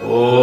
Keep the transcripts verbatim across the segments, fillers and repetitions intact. Oh.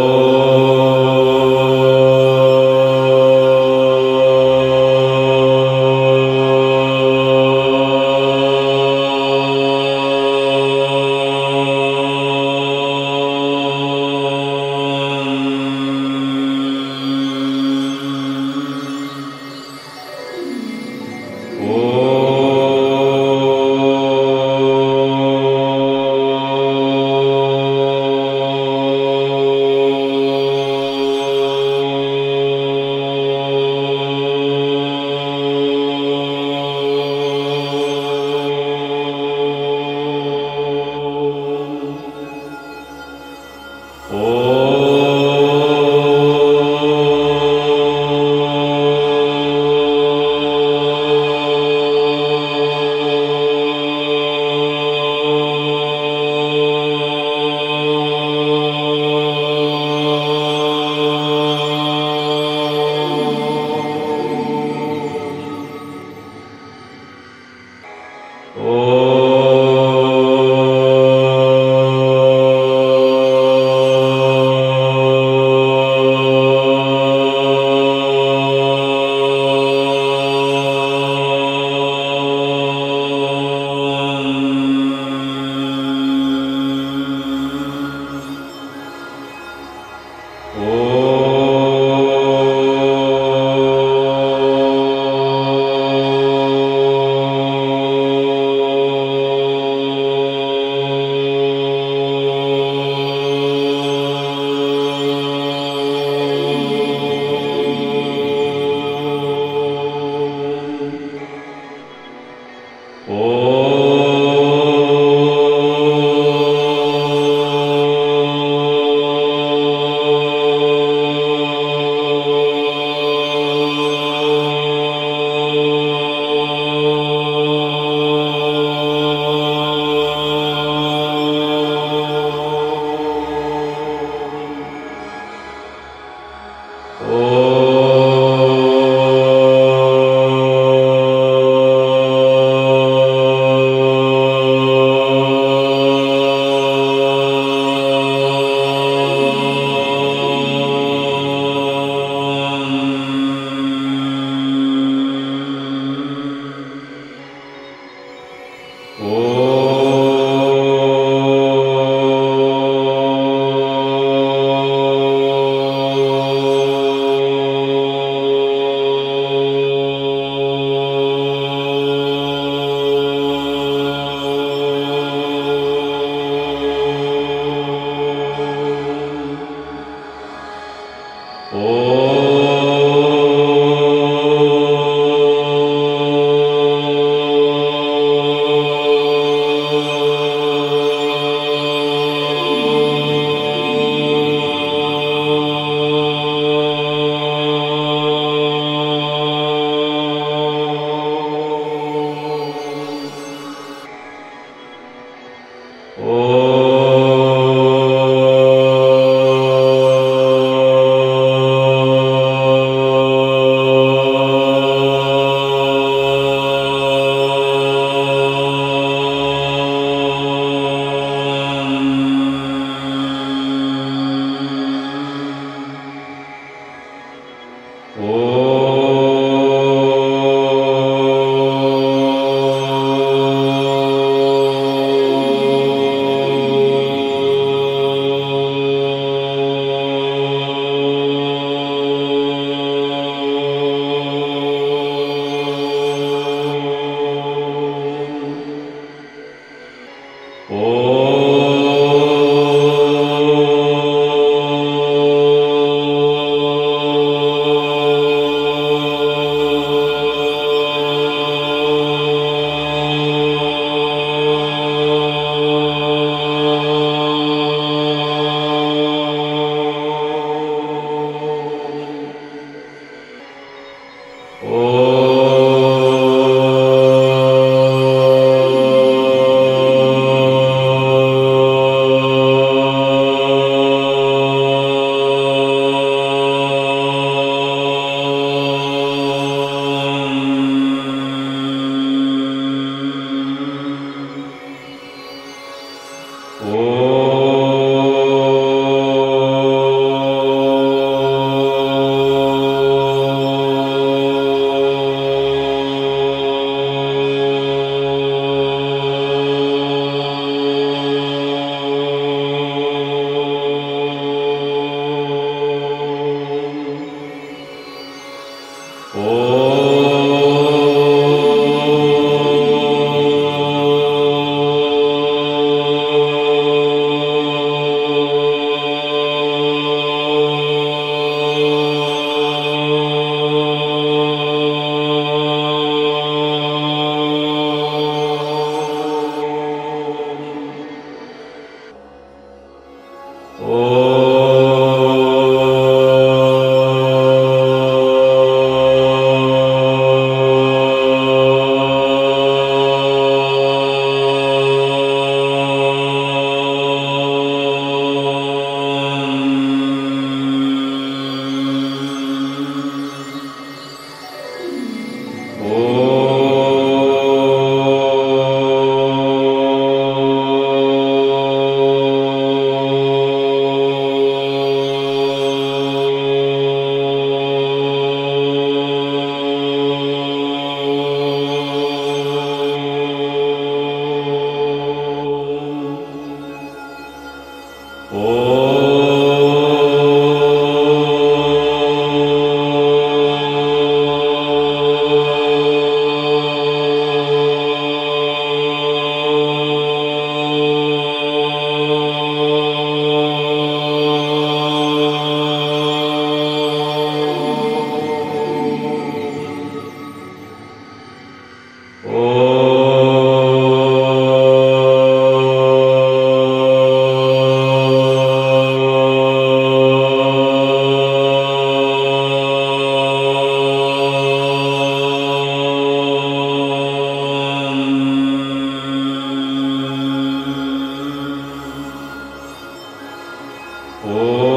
Oh.